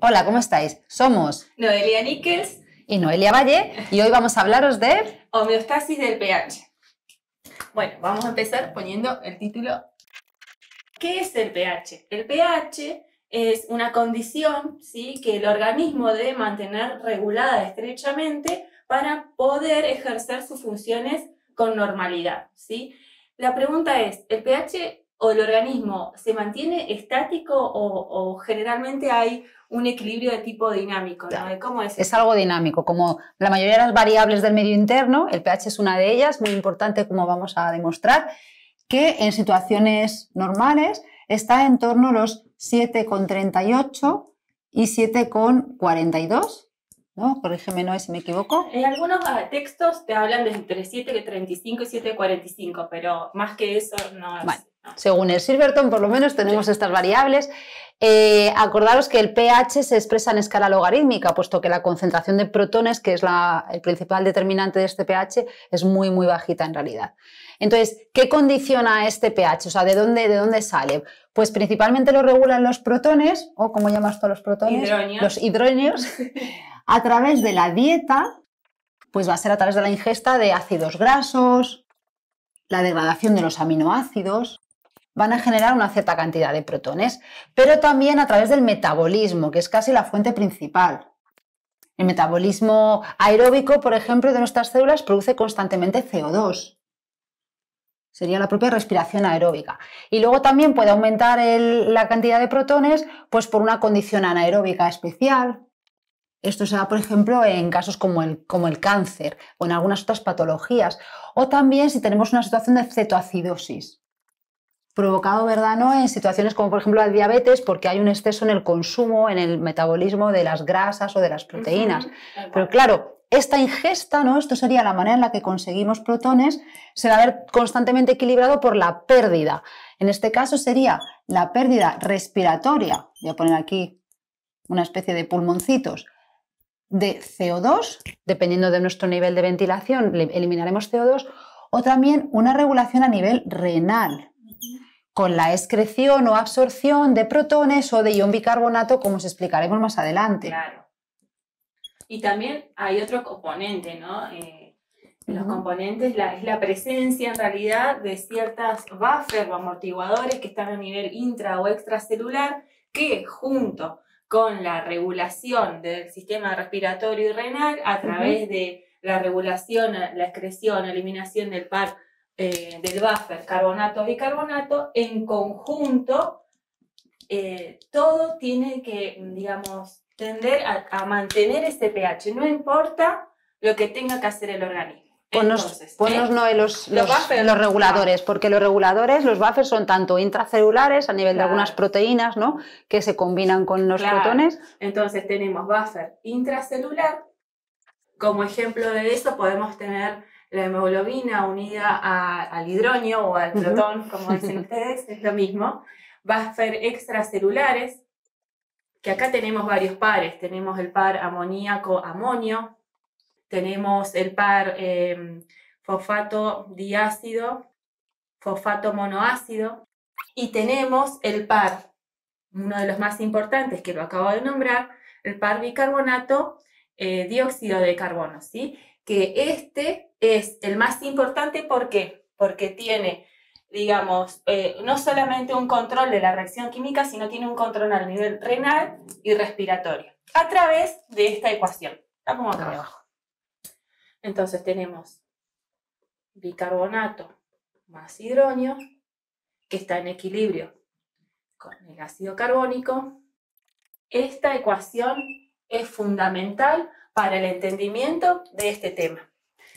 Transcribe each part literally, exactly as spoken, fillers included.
Hola, ¿cómo estáis? Somos Noelia Nickels y Noelia Valle y hoy vamos a hablaros de homeostasis del pH. Bueno, vamos a empezar poniendo el título. ¿Qué es el pH? El pH es una condición, ¿sí?, que el organismo debe mantener regulada estrechamente para poder ejercer sus funciones con normalidad, ¿sí? La pregunta es, ¿el pH o el organismo se mantiene estático o, o generalmente hay un equilibrio de tipo dinámico, ¿no? ¿Cómo es? Es algo dinámico, como la mayoría de las variables del medio interno, el pH es una de ellas, muy importante como vamos a demostrar, que en situaciones normales está en torno a los siete coma treinta y ocho y siete coma cuarenta y dos. ¿No? Corrígeme, Noé, si me equivoco. En algunos textos te hablan de entre siete coma treinta y cinco y siete coma cuarenta y cinco, pero más que eso no es. Vale. No. Según el Silverton, por lo menos tenemos sí. estas variables. Eh, acordaros que el pH se expresa en escala logarítmica, puesto que la concentración de protones, que es la, el principal determinante de este pH, es muy, muy bajita en realidad. Entonces, ¿qué condiciona este pH? O sea, ¿de dónde, de dónde sale? Pues principalmente lo regulan los protones, o como llamas tú a los protones, hidronios. los hidronios, a través de la dieta, pues va a ser a través de la ingesta de ácidos grasos, la degradación de los aminoácidos, van a generar una cierta cantidad de protones, pero también a través del metabolismo, que es casi la fuente principal. El metabolismo aeróbico, por ejemplo, de nuestras células produce constantemente C O dos. Sería la propia respiración aeróbica. Y luego también puede aumentar el, la cantidad de protones pues por una condición anaeróbica especial. Esto se da, por ejemplo, en casos como el, como el cáncer o en algunas otras patologías. O también si tenemos una situación de cetoacidosis. Provocado, ¿verdad?, ¿no?, en situaciones como, por ejemplo, la diabetes, porque hay un exceso en el consumo, en el metabolismo de las grasas o de las proteínas. Uh-huh. Pero claro, esta ingesta, ¿no?, esto sería la manera en la que conseguimos protones, se va a ver constantemente equilibrado por la pérdida. En este caso sería la pérdida respiratoria, voy a poner aquí una especie de pulmoncitos, de C O dos, dependiendo de nuestro nivel de ventilación, eliminaremos C O dos, o también una regulación a nivel renal, con la excreción o absorción de protones o de ion bicarbonato, como os explicaremos más adelante. Claro. Y también hay otro componente, ¿no? Eh, los uh-huh. componentes la, es la presencia, en realidad, de ciertas buffers o amortiguadores que están a nivel intra o extracelular, que junto con la regulación del sistema respiratorio y renal, a través uh-huh. de la regulación, la excreción, eliminación del par Eh, del buffer carbonato-bicarbonato, en conjunto, eh, todo tiene que, digamos, tender a, a mantener este pH, no importa lo que tenga que hacer el organismo. Entonces, ponnos, ponnos, ¿eh? no, los, los, los, los reguladores, no. porque los reguladores, los buffers son tanto intracelulares a nivel claro. de algunas proteínas, ¿no?, que se combinan con los claro. protones. Entonces tenemos buffer intracelular, como ejemplo de eso podemos tener la hemoglobina unida a, al hidronio o al protón, uh-huh. como dicen ustedes, es lo mismo. Buffer extracelulares, que acá tenemos varios pares. Tenemos el par amoníaco-amonio, tenemos el par eh, fosfato-diácido, fosfato-monoácido, y tenemos el par, uno de los más importantes que lo acabo de nombrar, el par bicarbonato, eh, dióxido de carbono, ¿sí?, que este es el más importante. ¿Por qué? Porque tiene, digamos, eh, no solamente un control de la reacción química, sino tiene un control a nivel renal y respiratorio, a través de esta ecuación. La pongo acá abajo. Entonces tenemos bicarbonato más hidronio, que está en equilibrio con el ácido carbónico. Esta ecuación es fundamental para el entendimiento de este tema.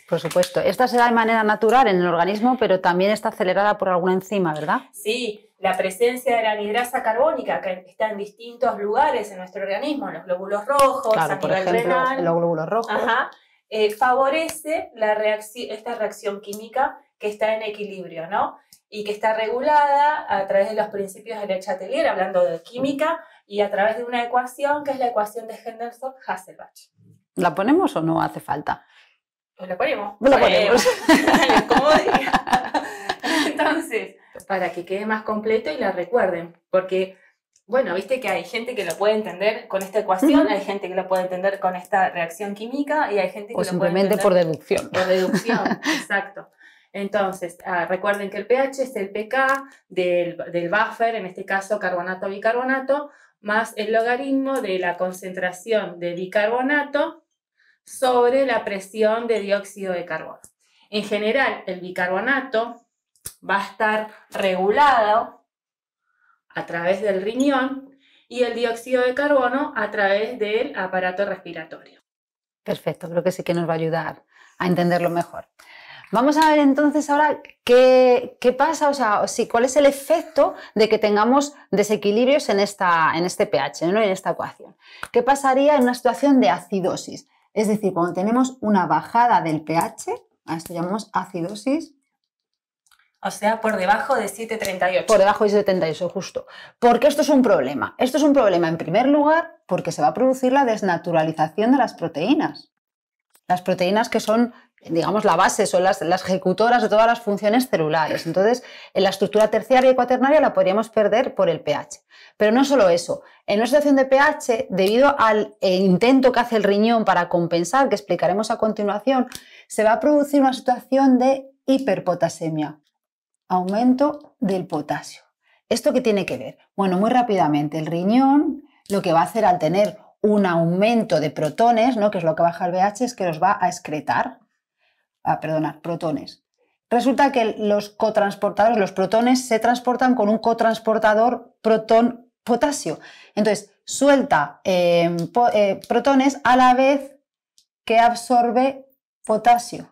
Por supuesto, esta se da de manera natural en el organismo, pero también está acelerada por alguna enzima, ¿verdad? Sí, la presencia de la anhidrasa carbónica, que está en distintos lugares en nuestro organismo, en los glóbulos rojos, claro, a nivel por ejemplo, renal, en los glóbulos rojos. Ajá, eh, favorece la reacción, esta reacción química que está en equilibrio, ¿no?, y que está regulada a través de los principios de Le Chatelier, hablando de química, y a través de una ecuación que es la ecuación de Henderson-Hasselbach. ¿La ponemos o no hace falta? Pues la ponemos. La ponemos. ¿Cómo diría? Entonces, para que quede más completo y la recuerden, porque Bueno, viste que hay gente que lo puede entender con esta ecuación, uh-huh. hay gente que lo puede entender con esta reacción química y hay gente que o lo puede entender simplemente por deducción. Por deducción, exacto. Entonces, ah, recuerden que el pH es el pK del, del buffer, en este caso carbonato-bicarbonato, más el logaritmo de la concentración de bicarbonato sobre la presión de dióxido de carbono. En general, el bicarbonato va a estar regulado a través del riñón y el dióxido de carbono a través del aparato respiratorio. Perfecto, creo que sí que nos va a ayudar a entenderlo mejor. Vamos a ver entonces ahora qué, qué pasa, o sea, sí, cuál es el efecto de que tengamos desequilibrios en, esta, en este pH, ¿no? En esta ecuación. ¿Qué pasaría en una situación de acidosis? Es decir, cuando tenemos una bajada del pH, a esto llamamos acidosis. O sea, por debajo de siete treinta y ocho. Por debajo de siete treinta y ocho, justo. Porque esto es un problema. Esto es un problema, en primer lugar, porque se va a producir la desnaturalización de las proteínas. Las proteínas que son, digamos, la base, son las, las ejecutoras de todas las funciones celulares. Entonces, en la estructura terciaria y cuaternaria la podríamos perder por el pH. Pero no solo eso. En una situación de pH, debido al intento que hace el riñón para compensar, que explicaremos a continuación, se va a producir una situación de hiperpotasemia. Aumento del potasio. ¿Esto qué tiene que ver? Bueno, muy rápidamente, el riñón lo que va a hacer al tener un aumento de protones, ¿no? que es lo que baja el pH, es que los va a excretar, ah, perdonad, protones. Resulta que los cotransportadores, los protones, se transportan con un cotransportador protón-potasio. Entonces, suelta eh, po, eh, protones a la vez que absorbe potasio.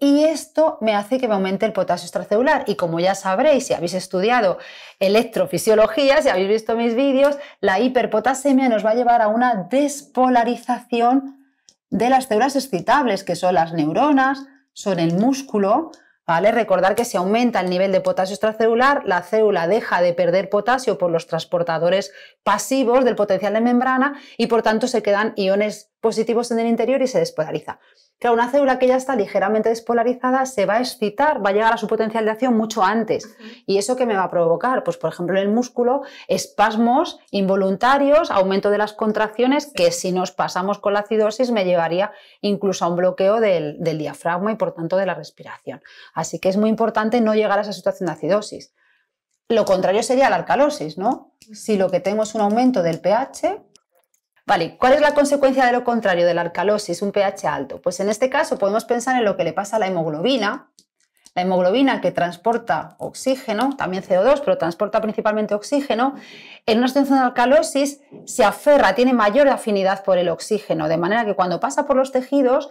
Y esto me hace que me aumente el potasio extracelular y como ya sabréis, si habéis estudiado electrofisiología, si habéis visto mis vídeos, la hiperpotasemia nos va a llevar a una despolarización de las células excitables, que son las neuronas, son el músculo, ¿vale? Recordar que si aumenta el nivel de potasio extracelular, la célula deja de perder potasio por los transportadores pasivos del potencial de membrana y por tanto se quedan iones positivos en el interior y se despolariza. Claro, una célula que ya está ligeramente despolarizada se va a excitar, va a llegar a su potencial de acción mucho antes. Uh-huh. ¿Y eso qué me va a provocar? Pues, por ejemplo, en el músculo, espasmos involuntarios, aumento de las contracciones, que si nos pasamos con la acidosis me llevaría incluso a un bloqueo del, del diafragma y, por tanto, de la respiración. Así que es muy importante no llegar a esa situación de acidosis. Lo contrario sería la alcalosis, ¿no? Si lo que tengo es un aumento del pH... Vale, ¿cuál es la consecuencia de lo contrario de la alcalosis, un pH alto? Pues en este caso podemos pensar en lo que le pasa a la hemoglobina, la hemoglobina que transporta oxígeno, también C O dos, pero transporta principalmente oxígeno. En una situación de alcalosis se aferra, tiene mayor afinidad por el oxígeno, de manera que cuando pasa por los tejidos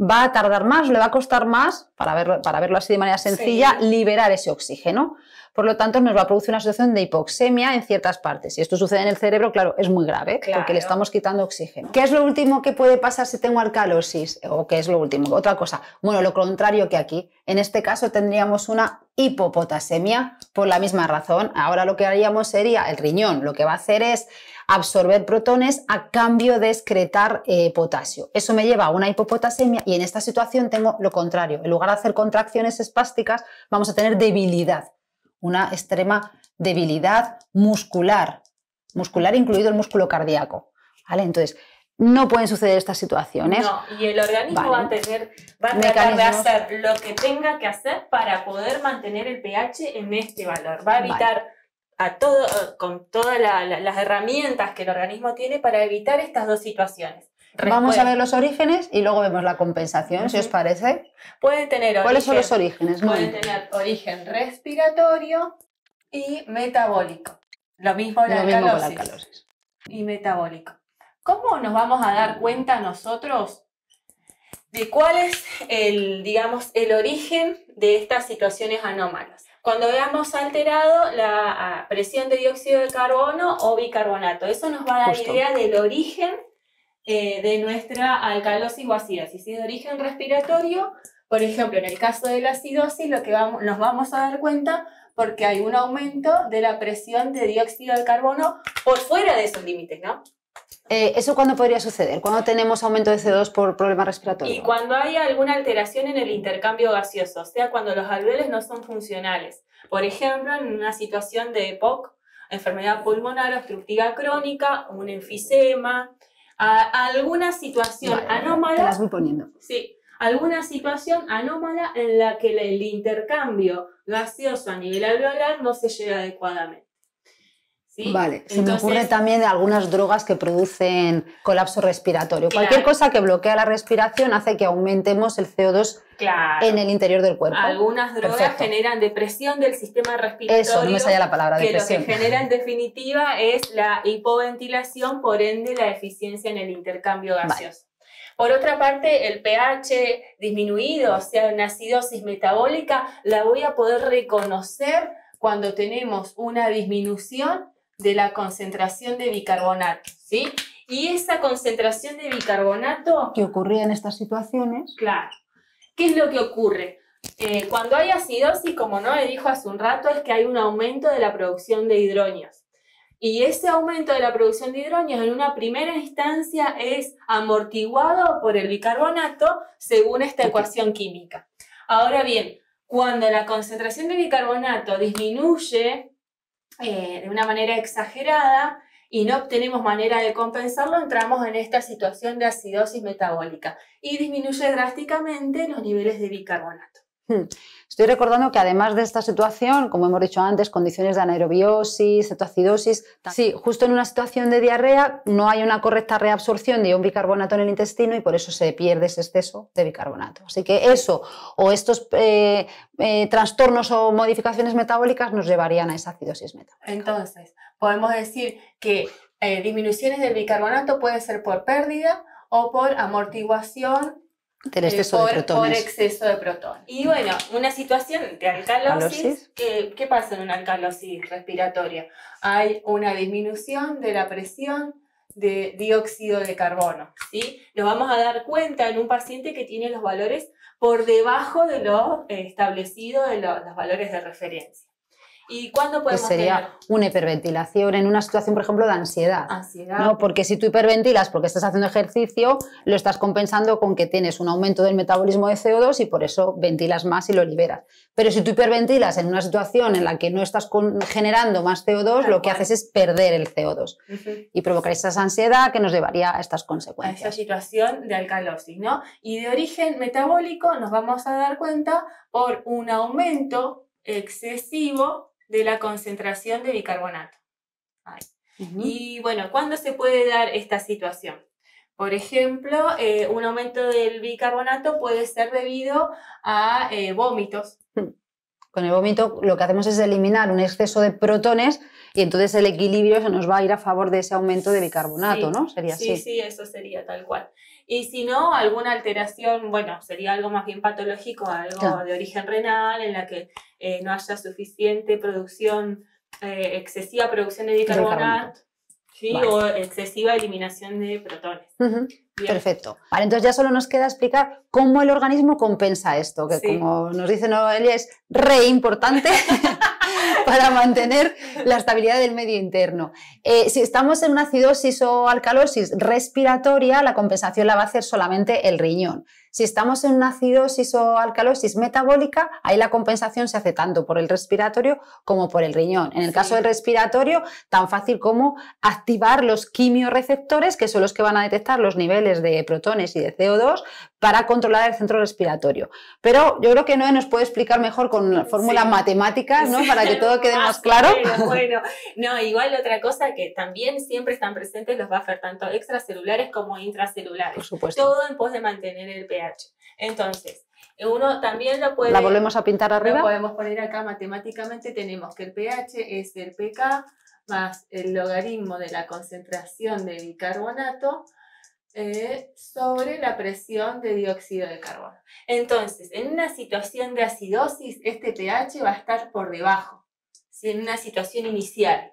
va a tardar más, le va a costar más, para verlo, para verlo así de manera sencilla, sí. liberar ese oxígeno. Por lo tanto, nos va a producir una situación de hipoxemia en ciertas partes. Si esto sucede en el cerebro, claro, es muy grave, claro. porque le estamos quitando oxígeno. ¿Qué es lo último que puede pasar si tengo alcalosis? ¿O qué es lo último? Otra cosa. Bueno, lo contrario que aquí. En este caso tendríamos una hipopotasemia por la misma razón. Ahora lo que haríamos sería el riñón. Lo que va a hacer es absorber protones a cambio de excretar eh, potasio. Eso me lleva a una hipopotasemia y en esta situación tengo lo contrario. En lugar de hacer contracciones espásticas, vamos a tener debilidad. Una extrema debilidad muscular, muscular incluido el músculo cardíaco, ¿vale? Entonces, no pueden suceder estas situaciones. No, y el organismo ¿vale? va a tener, va a tratar de hacer lo que tenga que hacer para poder mantener el pH en este valor. Va a evitar vale. a todo, con todas la, la, las herramientas que el organismo tiene para evitar estas dos situaciones. Respuesta. Vamos a ver los orígenes y luego vemos la compensación, uh-huh. si os parece. Pueden tener ¿Cuáles origen, son los orígenes? Pueden no. tener origen respiratorio y metabólico. Lo mismo, la Lo mismo con la alcalosis. Y metabólico. ¿Cómo nos vamos a dar cuenta nosotros de cuál es el, digamos, el origen de estas situaciones anómalas? Cuando veamos alterado la presión de dióxido de carbono o bicarbonato. Eso nos va a dar Justo. idea del origen Eh, de nuestra alcalosis o acidosis. Si es de origen respiratorio, por ejemplo, en el caso de la acidosis, lo que vamos, nos vamos a dar cuenta porque hay un aumento de la presión de dióxido de carbono por fuera de esos límites, ¿no? Eh, ¿Eso cuándo podría suceder? ¿Cuándo tenemos aumento de C O dos por problema respiratorio? Y cuando hay alguna alteración en el intercambio gaseoso, o sea, cuando los alveolos no son funcionales. Por ejemplo, en una situación de E P O C enfermedad pulmonar obstructiva crónica, un enfisema, a, a alguna situación vale, anómala. Te las voy poniendo. Sí, alguna situación anómala en la que el intercambio gaseoso a nivel alveolar no se llega adecuadamente. ¿Sí? Vale, entonces, se me ocurre también algunas drogas que producen colapso respiratorio. Claro. Cualquier cosa que bloquea la respiración hace que aumentemos el C O dos claro. en el interior del cuerpo. Algunas drogas Perfecto. generan depresión del sistema respiratorio. Eso, no me salía la palabra, depresión. Que lo que genera en definitiva es la hipoventilación, por ende la deficiencia en el intercambio gaseoso. Vale. Por otra parte, el pH disminuido, o sea, una acidosis metabólica, la voy a poder reconocer cuando tenemos una disminución de la concentración de bicarbonato, ¿sí? Y esa concentración de bicarbonato... ¿Qué ocurría en estas situaciones? Claro. ¿Qué es lo que ocurre? Eh, cuando hay acidosis, como Noe dijo hace un rato, es que hay un aumento de la producción de hidroños. Y ese aumento de la producción de hidroños en una primera instancia es amortiguado por el bicarbonato según esta ecuación química. Ahora bien, cuando la concentración de bicarbonato disminuye Eh, de una manera exagerada y no obtenemos manera de compensarlo, entramos en esta situación de acidosis metabólica y disminuye drásticamente los niveles de bicarbonato. Estoy recordando que además de esta situación, como hemos dicho antes, condiciones de anaerobiosis, cetoacidosis, sí, justo en una situación de diarrea no hay una correcta reabsorción de ion bicarbonato en el intestino y por eso se pierde ese exceso de bicarbonato. Así que eso o estos eh, eh, trastornos o modificaciones metabólicas nos llevarían a esa acidosis metabólica. Entonces, podemos decir que eh, disminuciones del bicarbonato pueden ser por pérdida o por amortiguación del exceso por, de protones. Por exceso de protones. Y bueno, una situación de alcalosis, ¿qué, qué pasa en una alcalosis respiratoria? Hay una disminución de la presión de dióxido de carbono, ¿sí? Nos vamos a dar cuenta en un paciente que tiene los valores por debajo de lo establecido, de lo, los valores de referencia. ¿Y cuándo podemos tener? Sería una hiperventilación en una situación, por ejemplo, de ansiedad. Ansiedad. ¿No? Porque si tú hiperventilas porque estás haciendo ejercicio, lo estás compensando con que tienes un aumento del metabolismo de C O dos y por eso ventilas más y lo liberas. Pero si tú hiperventilas en una situación en la que no estás con, generando más C O dos, claro, lo que haces es perder el C O dos. Uh-huh. Y provocar esa ansiedad que nos llevaría a estas consecuencias. A esa situación de alcalosis, ¿no? Y de origen metabólico nos vamos a dar cuenta por un aumento excesivo de la concentración de bicarbonato. Ay. Uh-huh. Y bueno, ¿cuándo se puede dar esta situación? Por ejemplo, eh, un aumento del bicarbonato puede ser debido a eh, vómitos. Con el vómito lo que hacemos es eliminar un exceso de protones y entonces el equilibrio se nos va a ir a favor de ese aumento de bicarbonato, sí, ¿no? Sería sí, así. Sí, eso sería tal cual. Y si no, alguna alteración, bueno, sería algo más bien patológico, algo claro. de origen renal, en la que eh, no haya suficiente producción, eh, excesiva producción de bicarbonato, ¿sí? Vale. O excesiva eliminación de protones. Uh-huh. Perfecto. Vale, entonces ya solo nos queda explicar cómo el organismo compensa esto, que sí. como nos dice Noelia, es re importante para mantener la estabilidad del medio interno. Eh, si estamos en una acidosis o alcalosis respiratoria, la compensación la va a hacer solamente el riñón. Si estamos en una acidosis o alcalosis metabólica, ahí la compensación se hace tanto por el respiratorio como por el riñón. En el sí. caso del respiratorio, tan fácil como activar los quimiorreceptores, que son los que van a detectar los niveles de protones y de C O dos para controlar el centro respiratorio. Pero yo creo que Noe nos puede explicar mejor con fórmulas sí. matemáticas, ¿no? Sí. Para que todo quede más claro. Bueno, bueno, no, igual otra cosa que también siempre están presentes los buffers, tanto extracelulares como intracelulares. Por supuesto. Todo en pos de mantener el pH. Entonces, uno también lo puede... ¿La volvemos a pintar arriba? Lo podemos poner acá matemáticamente. Tenemos que el pH es el pK más el logaritmo de la concentración de bicarbonato eh, sobre la presión de dióxido de carbono. Entonces, en una situación de acidosis, este pH va a estar por debajo, ¿sí? En una situación inicial.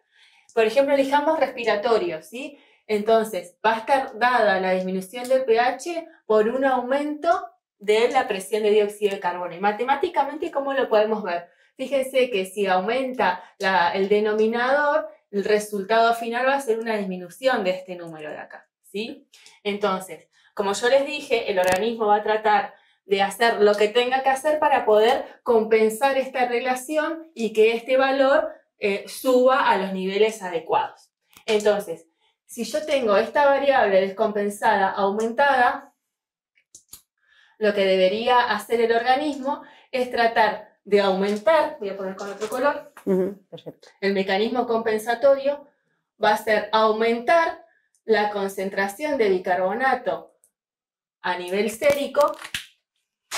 Por ejemplo, elijamos respiratorio, ¿sí? Entonces, va a estar dada la disminución del pH por un aumento de la presión de dióxido de carbono. Y matemáticamente, ¿cómo lo podemos ver? Fíjense que si aumenta la, el denominador, el resultado final va a ser una disminución de este número de acá, ¿sí? Entonces, como yo les dije, el organismo va a tratar de hacer lo que tenga que hacer para poder compensar esta relación y que este valor eh, suba a los niveles adecuados. Entonces, si yo tengo esta variable descompensada aumentada, lo que debería hacer el organismo es tratar de aumentar, voy a poner con otro color, uh-huh, perfecto. El mecanismo compensatorio va a ser aumentar la concentración de bicarbonato a nivel sérico.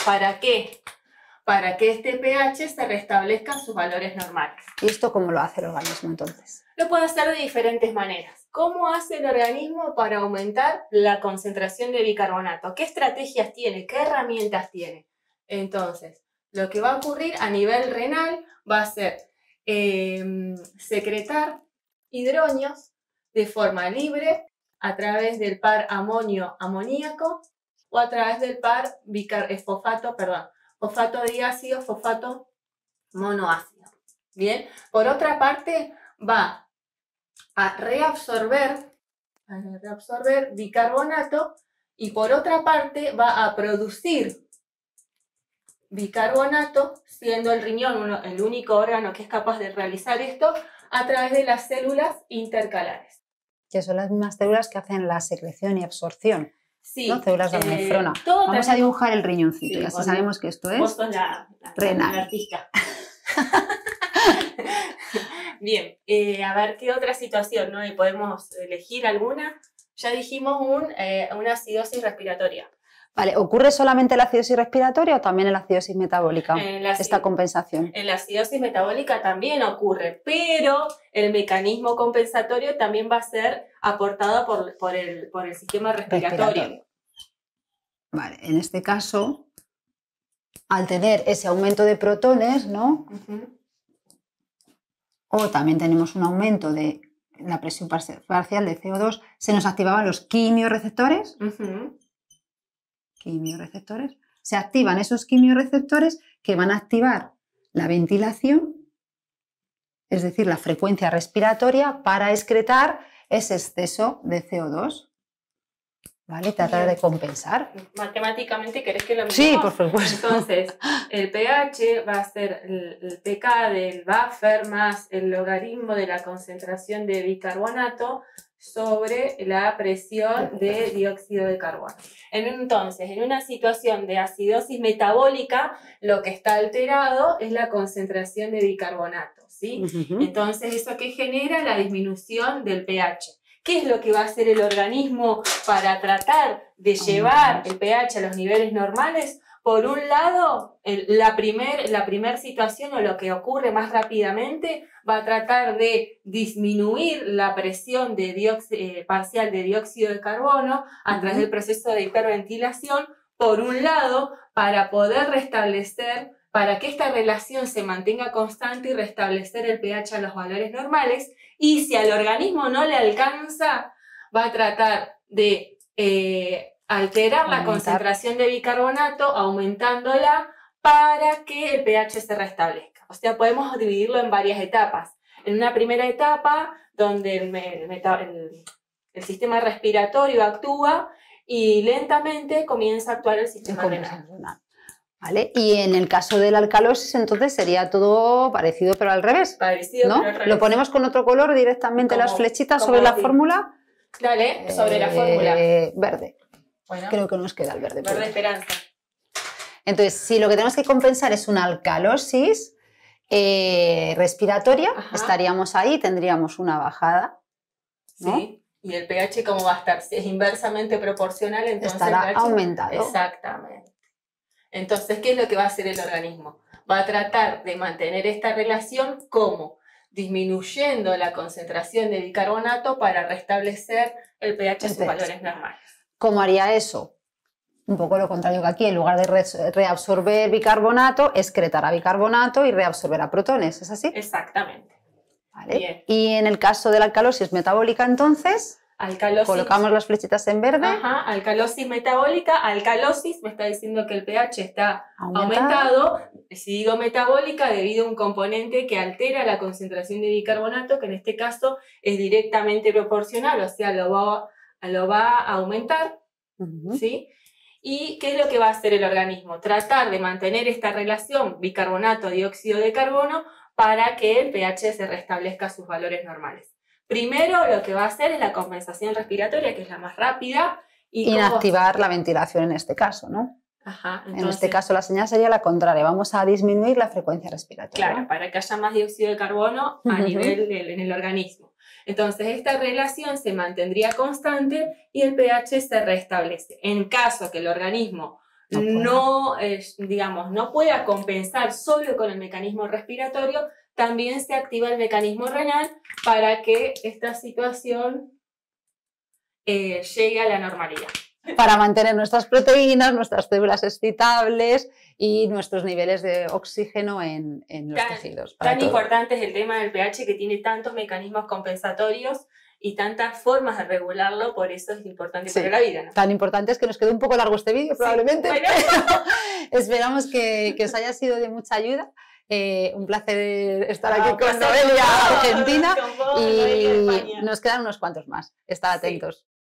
¿Para qué? Para que este pH se restablezca a sus valores normales. ¿Y esto cómo lo hace el organismo entonces? Lo puede hacer de diferentes maneras. ¿Cómo hace el organismo para aumentar la concentración de bicarbonato? ¿Qué estrategias tiene? ¿Qué herramientas tiene? Entonces, lo que va a ocurrir a nivel renal va a ser eh, secretar hidróneos de forma libre a través del par amonio-amoníaco o a través del par fosfato, perdón, fosfato diácido, fosfato monoácido. Bien, por otra parte va a reabsorber, a reabsorber bicarbonato y por otra parte va a producir bicarbonato, siendo el riñón uno, el único órgano que es capaz de realizar esto a través de las células intercalares. Que son las mismas células que hacen la secreción y absorción. Sí, ¿no? Células de nefrona. Eh, Vamos a dibujar el riñoncito, sí, ya vos, sabemos que esto es vos sos la, la, renal. La artista. Bien, eh, a ver qué otra situación, ¿no? Y podemos elegir alguna. Ya dijimos un, eh, una acidosis respiratoria. Vale, ¿ocurre solamente la acidosis respiratoria o también en la acidosis metabólica en acid esta compensación? En la acidosis metabólica también ocurre, pero el mecanismo compensatorio también va a ser aportado por, por, el, por el sistema respiratorio. respiratorio. Vale, en este caso, al tener ese aumento de protones, ¿no? Uh-huh. O también tenemos un aumento de la presión parcial de C O dos, se nos activaban los quimiorreceptores. Uh-huh. Quimiorreceptores, se activan esos quimiorreceptores que van a activar la ventilación, es decir, la frecuencia respiratoria para excretar ese exceso de C O dos, ¿vale? Tratar de compensar. Matemáticamente, ¿querés que lo mismo? Sí, por supuesto. Entonces, el pH va a ser el pK del buffer más el logaritmo de la concentración de bicarbonato sobre la presión de dióxido de carbono. Entonces, en una situación de acidosis metabólica, lo que está alterado es la concentración de bicarbonato, ¿sí? Uh-huh. Entonces, ¿eso qué genera? La disminución del pH. ¿Qué es lo que va a hacer el organismo para tratar de llevar el pH a los niveles normales? Por un lado, el, la primer, la primer situación o lo que ocurre más rápidamente va a tratar de disminuir la presión de dióxido, eh, parcial de dióxido de carbono a través del proceso de hiperventilación, por un lado, para poder restablecer, para que esta relación se mantenga constante y restablecer el pH a los valores normales, y si al organismo no le alcanza, va a tratar de... Eh, alterar la concentración de bicarbonato aumentándola para que el pH se restablezca. O sea, podemos dividirlo en varias etapas. En una primera etapa donde el, el, el sistema respiratorio actúa y lentamente comienza a actuar el sistema renal. ¿Vale? Y en el caso de la alcalosis, entonces sería todo parecido pero al revés. Parecido, ¿no? Pero al revés. Lo ponemos con otro color directamente como, las flechitas sobre decir? la fórmula. Dale, sobre eh, la fórmula. Verde. Bueno, creo que nos queda el verde. Verde esperanza. Entonces, si lo que tenemos que compensar es una alcalosis eh, respiratoria, ajá, estaríamos ahí, tendríamos una bajada, ¿no? Sí, y el pH ¿cómo va a estar? Si es inversamente proporcional, entonces estará el pH aumentado. Exactamente. Entonces, ¿qué es lo que va a hacer el organismo? Va a tratar de mantener esta relación como disminuyendo la concentración de bicarbonato para restablecer el pH a sus valores normales. ¿Cómo haría eso? Un poco lo contrario que aquí, en lugar de re reabsorber bicarbonato, excretará bicarbonato y reabsorberá protones, ¿es así? Exactamente. ¿Vale? Bien. Y en el caso de la alcalosis metabólica, entonces, alcalosis. Colocamos las flechitas en verde. Ajá, alcalosis metabólica, alcalosis me está diciendo que el pH está aumentado. aumentado, si digo metabólica, debido a un componente que altera la concentración de bicarbonato, que en este caso es directamente proporcional, o sea, lo va a... lo va a aumentar, uh-huh, ¿sí? ¿Y qué es lo que va a hacer el organismo? Tratar de mantener esta relación bicarbonato-dióxido de carbono para que el pH se restablezca a sus valores normales. Primero lo que va a hacer es la compensación respiratoria, que es la más rápida. Y inactivar la ventilación en este caso, ¿no? Ajá, entonces, en este caso la señal sería la contraria, vamos a disminuir la frecuencia respiratoria. Claro, para que haya más dióxido de carbono a nivel del, en el organismo. Entonces esta relación se mantendría constante y el pH se restablece. En caso que el organismo no, no, eh, digamos, no pueda compensar solo con el mecanismo respiratorio, también se activa el mecanismo renal para que esta situación eh, llegue a la normalidad. Para mantener nuestras proteínas, nuestras células excitables y nuestros niveles de oxígeno en, en los tan, tejidos. Tan todo. Importante es el tema del pH, que tiene tantos mecanismos compensatorios y tantas formas de regularlo, por eso es importante sí, para la vida, ¿no? Tan importante es que nos quedó un poco largo este vídeo probablemente, sí, bueno. Pero esperamos que, que os haya sido de mucha ayuda. Eh, un placer estar ah, aquí con Noelia Argentina, con vos, y Noelia, nos quedan unos cuantos más. Estar atentos. Sí.